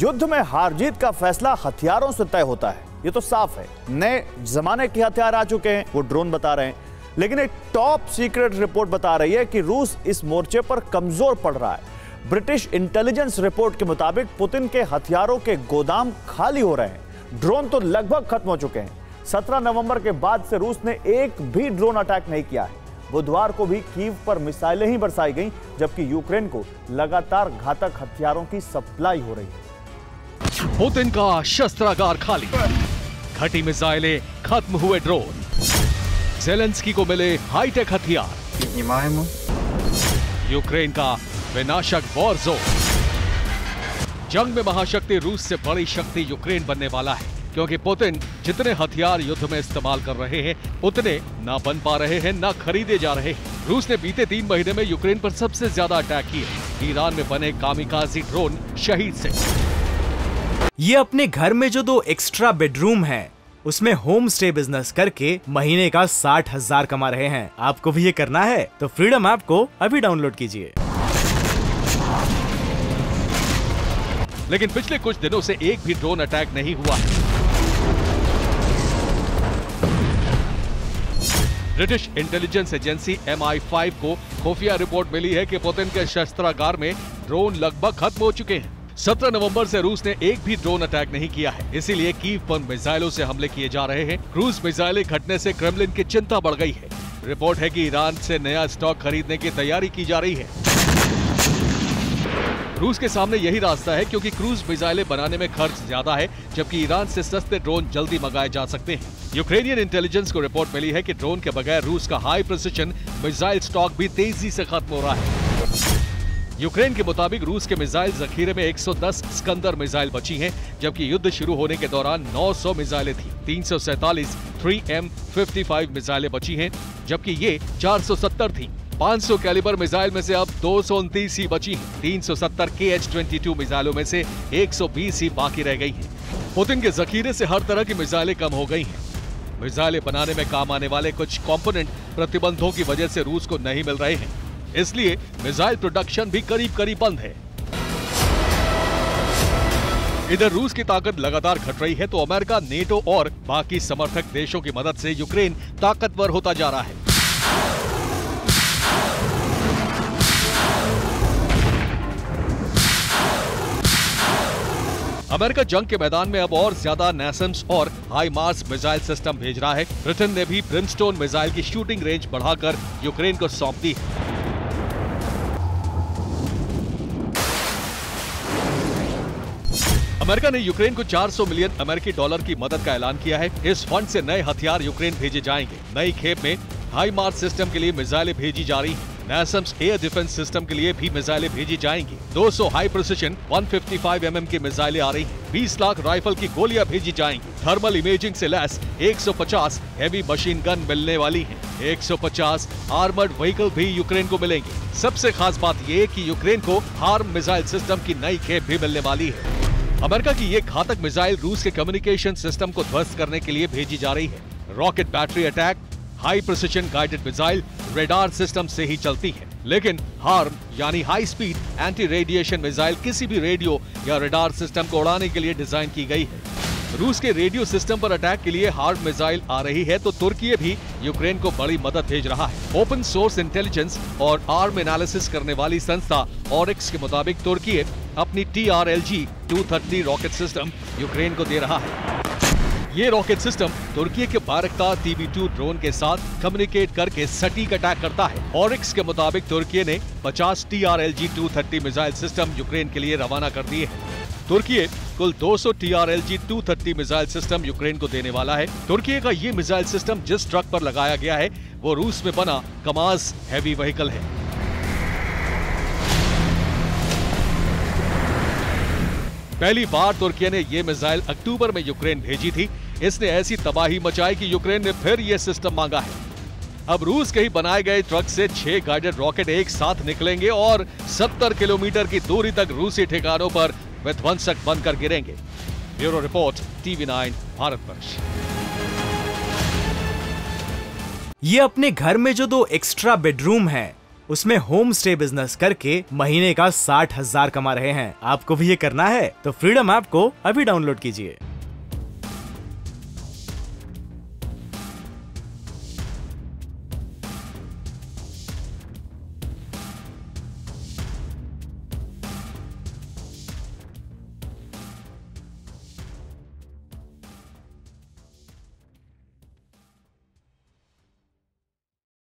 युद्ध में हार जीत का फैसला हथियारों से तय होता है, ये तो साफ है। नए जमाने के हथियार आ चुके हैं, वो ड्रोन बता रहे हैं। लेकिन एक टॉप सीक्रेट रिपोर्ट बता रही है कि रूस इस मोर्चे पर कमजोर पड़ रहा है। ब्रिटिश इंटेलिजेंस रिपोर्ट के मुताबिक पुतिन के हथियारों के गोदाम खाली हो रहे हैं, ड्रोन तो लगभग खत्म हो चुके हैं। 17 नवंबर के बाद से रूस ने एक भी ड्रोन अटैक नहीं किया है। बुधवार को भी कीव पर मिसाइलें ही बरसाई गईं, जबकि यूक्रेन को लगातार घातक हथियारों की सप्लाई हो रही है। पुतिन का शस्त्रागार खाली, घटी मिसाइलें, खत्म हुए ड्रोन। ज़ेलेंस्की को मिले हाईटेक हथियार। यूक्रेन का विनाशक वॉर जोन। जंग में महाशक्ति रूस से बड़ी शक्ति यूक्रेन बनने वाला है, क्योंकि पुतिन जितने हथियार युद्ध में इस्तेमाल कर रहे हैं उतने ना बन पा रहे हैं, ना खरीदे जा रहे हैं। रूस ने बीते 3 महीने में यूक्रेन पर सबसे ज्यादा अटैक किए। ईरान में बने कामिकाजी ड्रोन शहीद से। ये अपने घर में जो 2 एक्स्ट्रा बेडरूम है उसमें होम स्टे बिजनेस करके महीने का 60,000 कमा रहे हैं। आपको भी ये करना है तो फ्रीडम ऐप को अभी डाउनलोड कीजिए। लेकिन पिछले कुछ दिनों से एक भी ड्रोन अटैक नहीं हुआ है। ब्रिटिश इंटेलिजेंस एजेंसी MI5 को खुफिया रिपोर्ट मिली है कि पुतिन के शस्त्रागार में ड्रोन लगभग खत्म हो चुके हैं। 17 नवंबर से रूस ने एक भी ड्रोन अटैक नहीं किया है, इसीलिए कीव पर मिसाइलों से हमले किए जा रहे हैं। क्रूज मिसाइलें घटने से क्रेमलिन की चिंता बढ़ गई है। रिपोर्ट है कि ईरान से नया स्टॉक खरीदने की तैयारी की जा रही है। रूस के सामने यही रास्ता है, क्योंकि क्रूज मिसाइलें बनाने में खर्च ज्यादा है, जबकि ईरान से सस्ते ड्रोन जल्दी मंगाए जा सकते हैं। यूक्रेनियन इंटेलिजेंस को रिपोर्ट मिली है कि ड्रोन के बगैर रूस का हाई प्रिसिशन मिसाइल स्टॉक भी तेजी से खत्म हो रहा है। यूक्रेन के मुताबिक रूस के मिसाइल जखीरे में 110 इस्कंदर मिसाइल बची हैं, जबकि युद्ध शुरू होने के दौरान 900 मिसाइलें थी। 347 3M55 मिसाइलें बची हैं, जबकि ये 470 थी। 500 कैलिबर मिसाइल में से अब 229 ही बची हैं। 370 Kh-22 मिसाइलों में से 120 ही बाकी रह गई हैं। पुतिन के जखीरे से हर तरह की मिसाइलें कम हो गई हैं। मिसाइलें बनाने में काम आने वाले कुछ कंपोनेंट प्रतिबंधों की वजह से रूस को नहीं मिल रहे हैं, इसलिए मिसाइल प्रोडक्शन भी करीब करीब बंद है। इधर रूस की ताकत लगातार घट रही है, तो अमेरिका, नेटो और बाकी समर्थक देशों की मदद से यूक्रेन ताकतवर होता जा रहा है। अमेरिका जंग के मैदान में अब और ज्यादा NASAMS और HIMARS मिसाइल सिस्टम भेज रहा है। ब्रिटेन ने भी ब्रिमस्टोन मिसाइल की शूटिंग रेंज बढ़ाकर यूक्रेन को सौंप दी है। अमेरिका ने यूक्रेन को $400 मिलियन की मदद का ऐलान किया है। इस फंड से नए हथियार यूक्रेन भेजे जाएंगे। नई खेप में HIMARS सिस्टम के लिए मिसाइलें भेजी जा रही है। NASAMS एयर डिफेंस सिस्टम के लिए भी मिसाइलें भेजी जाएंगी। 200 हाई प्रिसिशन 155 mm की मिसाइलें आ रही हैं। 20 लाख राइफल की गोलियां भेजी जाएंगी। थर्मल इमेजिंग से लैस 150 हैवी मशीन गन मिलने वाली हैं। 150 आर्मर्ड व्हीकल भी यूक्रेन को मिलेंगे। सबसे खास बात ये कि यूक्रेन को HARM मिसाइल सिस्टम की नई खेप भी मिलने वाली है। अमेरिका की ये घातक मिसाइल रूस के कम्युनिकेशन सिस्टम को ध्वस्त करने के लिए भेजी जा रही है। Rocket battery attack, high precision guided missile radar system से ही चलती है, लेकिन HARM यानी high speed anti radiation missile किसी भी रेडियो या रेडार सिस्टम को उड़ाने के लिए डिजाइन की गई है। रूस के रेडियो सिस्टम पर अटैक के लिए HARM मिसाइल आ रही है, तो तुर्की भी यूक्रेन को बड़ी मदद भेज रहा है। ओपन सोर्स इंटेलिजेंस और आर्म एनालिसिस करने वाली संस्था Oryx के मुताबिक तुर्की अपनी TRLG-230 रॉकेट सिस्टम यूक्रेन को दे रहा है। ये रॉकेट सिस्टम तुर्की के बैरकतार TB2 ड्रोन के साथ कम्युनिकेट करके सटीक अटैक करता है। Oryx के मुताबिक तुर्की ने 50 TRLG-230 मिसाइल सिस्टम यूक्रेन के लिए रवाना कर दिए है। तुर्की कुल 200 TRLG-230 मिसाइल सिस्टम यूक्रेन को देने वाला है। तुर्की का ये मिसाइल सिस्टम जिस ट्रक पर लगाया गया है वो रूस में बना Kamaz हैवी व्हीकल है। पहली बार तुर्की ने ये मिसाइल अक्टूबर में यूक्रेन भेजी थी। इसने ऐसी तबाही मचाई कि यूक्रेन ने फिर ये सिस्टम मांगा है। अब रूस के ही बनाए गए ट्रक से 6 गाइडेड रॉकेट एक साथ निकलेंगे और 70 किलोमीटर की दूरी तक रूसी ठिकानों पर विध्वंसक बनकर गिरेंगे। Bureau report, TV9 Bharatvarsh. ये अपने घर में जो 2 एक्स्ट्रा बेडरूम है उसमें होम स्टे बिजनेस करके महीने का 60,000 कमा रहे हैं। आपको भी ये करना है तो फ्रीडम ऐप को अभी डाउनलोड कीजिए।